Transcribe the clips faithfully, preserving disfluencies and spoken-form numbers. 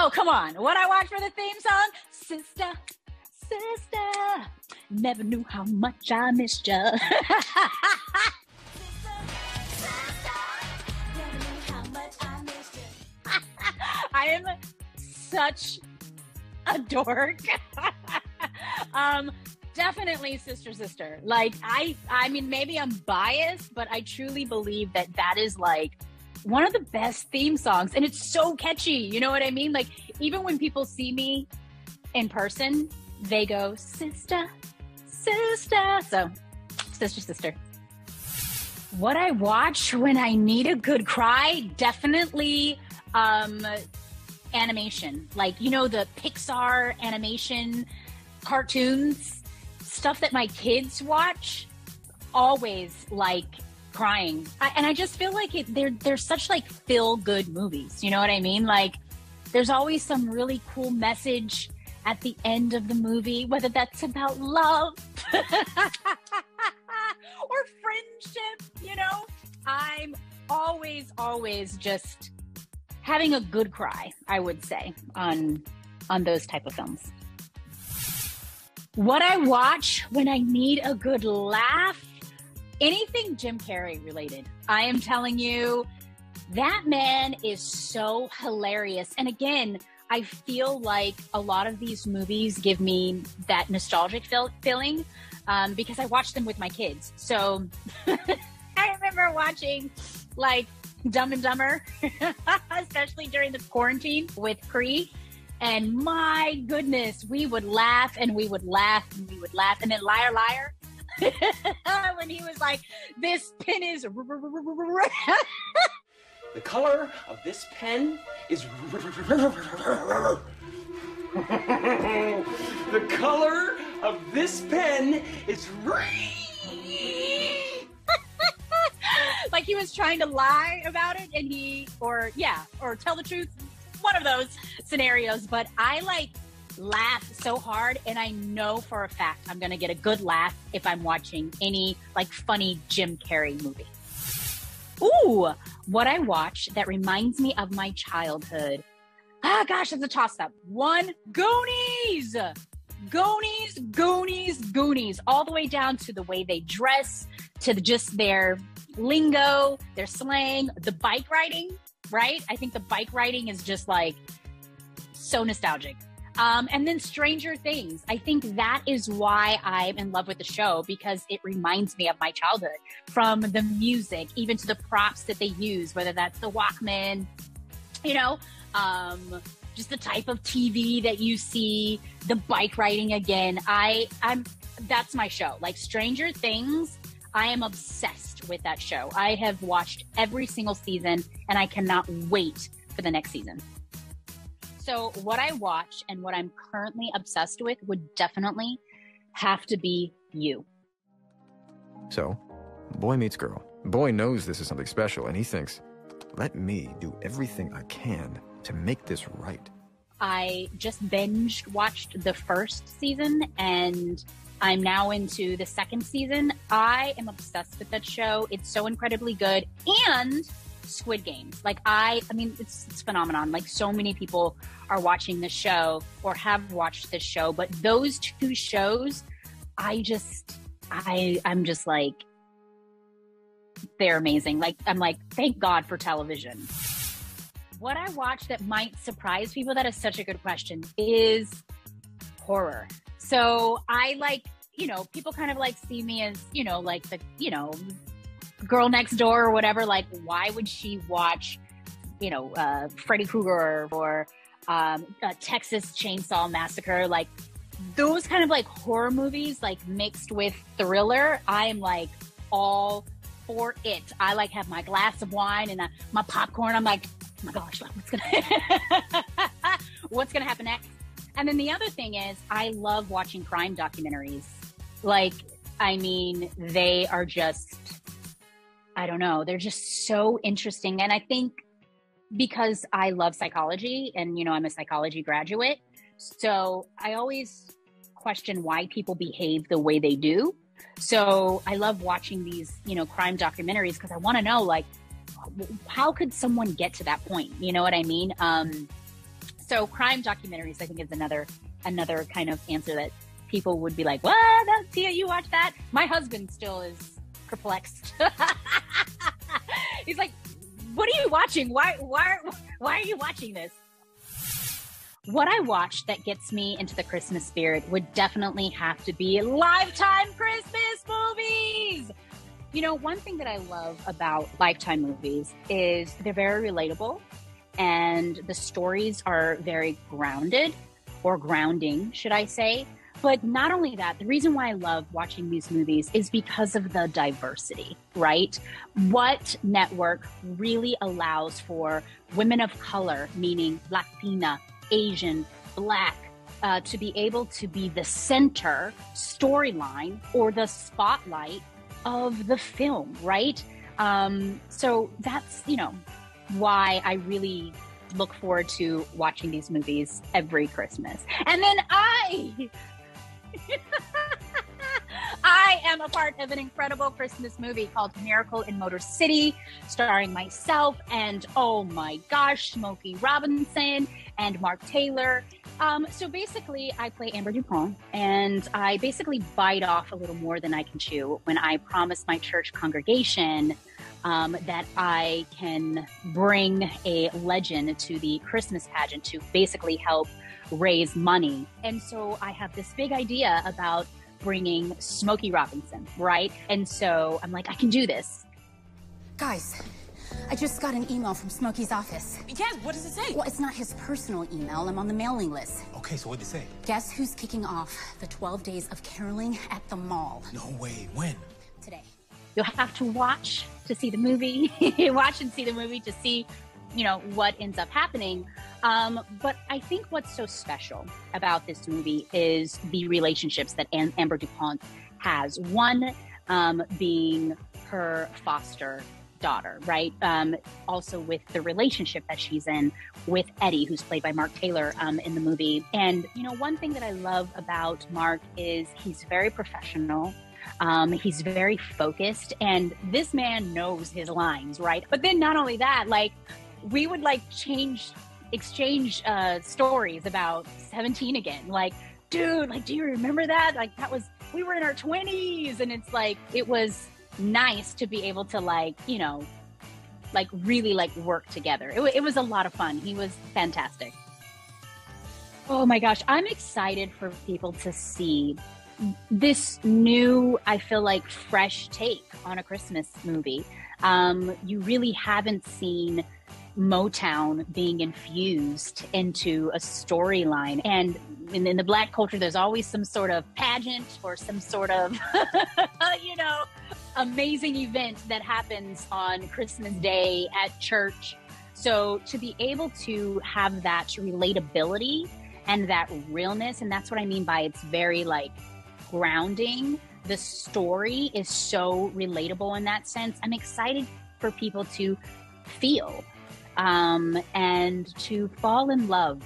Oh, come on. What I watched for the theme song? Sister, sister, never knew how much I missed ya. I am such a dork. um, definitely Sister, Sister. Like, I, I mean, maybe I'm biased, but I truly believe that that is like one of the best theme songs. And it's so catchy. You know what I mean? Like, even when people see me in person, they go, sister, sister. So, Sister, Sister. What I watch when I need a good cry, definitely um, animation. Like, you know, the Pixar animation cartoons, stuff that my kids watch, always like crying. I, and I just feel like it, they're, they're such like feel-good movies. You know what I mean? Like, there's always some really cool message at the end of the movie, whether that's about love or friendship, you know? I'm always, always just having a good cry, I would say, on, on those type of films. What I watch when I need a good laugh, anything Jim Carrey related. I am telling you, that man is so hilarious. And again, I feel like a lot of these movies give me that nostalgic feel feeling um, because I watched them with my kids. So I remember watching like Dumb and Dumber, especially during the quarantine with Cree. And my goodness, we would laugh and we would laugh and we would laugh. And then Liar Liar, when he was like, this pin is... The color of this pen is... The color of this pen is... Like he was trying to lie about it and he, or yeah, or tell the truth, one of those scenarios. But I like laugh so hard, and I know for a fact I'm going to get a good laugh if I'm watching any like funny Jim Carrey movie. Ooh, what I watch that reminds me of my childhood. Ah, gosh, it's a toss-up. One, Goonies! Goonies, Goonies, Goonies. All the way down to the way they dress, to the, just their lingo, their slang, the bike riding, right? I think the bike riding is just like so nostalgic. Um, and then Stranger Things. I think that is why I'm in love with the show, because it reminds me of my childhood, from the music, even to the props that they use, whether that's the Walkman, you know, um, just the type of T V that you see, the bike riding again. I, I'm, that's my show. Like Stranger Things, I am obsessed with that show. I have watched every single season and I cannot wait for the next season. So what I watch and what I'm currently obsessed with would definitely have to be You. So, boy meets girl. Boy knows this is something special, and he thinks, let me do everything I can to make this right. I just binged watched the first season, and I'm now into the second season. I am obsessed with that show. It's so incredibly good. And Squid Games. Like I, I mean, it's, it's phenomenon. Like so many people are watching this show or have watched this show, but those two shows, I just, I, I'm just like, they're amazing. Like, I'm like, thank God for television. What I watch that might surprise people, that is such a good question, is horror. So I like, you know, people kind of like see me as, you know, like the, you know, girl next door or whatever. Like, why would she watch, you know, uh, Freddy Krueger or um, uh, Texas Chainsaw Massacre? Like those kind of like horror movies, like mixed with thriller. I am like all for it. I like have my glass of wine and uh, my popcorn. I'm like, oh my gosh, like, what's gonna what's gonna happen next? And then the other thing is, I love watching crime documentaries. Like, I mean, they are just, I don't know, they're just so interesting. And I think because I love psychology and, you know, I'm a psychology graduate, so I always question why people behave the way they do. So I love watching these, you know, crime documentaries because I want to know, like, how could someone get to that point? You know what I mean? Um, So crime documentaries, I think, is another another kind of answer that people would be like, what? That's, yeah, you watch that? My husband still is perplexed. He's like, what are you watching? Why, why, why are you watching this? What I watched that gets me into the Christmas spirit would definitely have to be Lifetime Christmas movies. You know, one thing that I love about Lifetime movies is they're very relatable and the stories are very grounded, or grounding, should I say. But not only that, the reason why I love watching these movies is because of the diversity, right? What network really allows for women of color, meaning Latina, Asian, Black, uh, to be able to be the center storyline or the spotlight of the film, right? Um, so that's, you know, why I really look forward to watching these movies every Christmas. And then I... I am a part of an incredible Christmas movie called Miracle in Motor City, starring myself and, oh my gosh, Smokey Robinson and Mark Taylor. Um, so basically, I play Amber DuPont, and I basically bite off a little more than I can chew when I promise my church congregation um, that I can bring a legend to the Christmas pageant to basically help raise money. And so I have this big idea about bringing Smokey Robinson, right? And so I'm like, I can do this. Guys, I just got an email from Smokey's office. Yes, what does it say? Well, it's not his personal email. I'm on the mailing list. Okay, so what did it say? Guess who's kicking off the twelve days of caroling at the mall? No way, when? Today. You'll have to watch to see the movie. Watch and see the movie to see, you know, what ends up happening. Um, but I think what's so special about this movie is the relationships that Am- Amber DuPont has. One um, being her foster daughter, right? Um, also with the relationship that she's in with Eddie, who's played by Mark Taylor um, in the movie. And, you know, one thing that I love about Mark is he's very professional. Um, he's very focused, and this man knows his lines, right? But then not only that, like, we would like change, exchange uh, stories about seventeen again. Like, dude, like, do you remember that? Like, that was, we were in our twenties. And it's like, it was nice to be able to, like, you know, like really like work together. It, it was a lot of fun. He was fantastic. Oh my gosh. I'm excited for people to see this new, I feel like, fresh take on a Christmas movie. Um, you really haven't seen Motown being infused into a storyline. And in, in the Black culture, there's always some sort of pageant or some sort of, you know, amazing event that happens on Christmas Day at church. So to be able to have that relatability and that realness, and that's what I mean by it's very, like, grounding. The story is so relatable in that sense. I'm excited for people to feel um, and to fall in love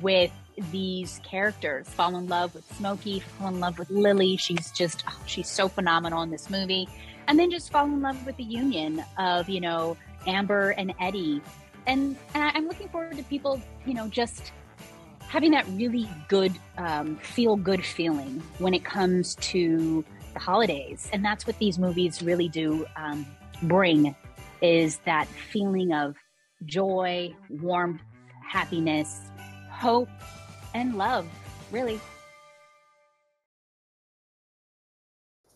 with these characters, fall in love with Smokey, fall in love with Lily. She's just, oh, she's so phenomenal in this movie. And then just fall in love with the union of, you know, Amber and Eddie. And, and I'm looking forward to people, you know, just having that really good, um, feel-good feeling when it comes to the holidays. And that's what these movies really do um, bring, is that feeling of joy, warmth, happiness, hope, and love, really.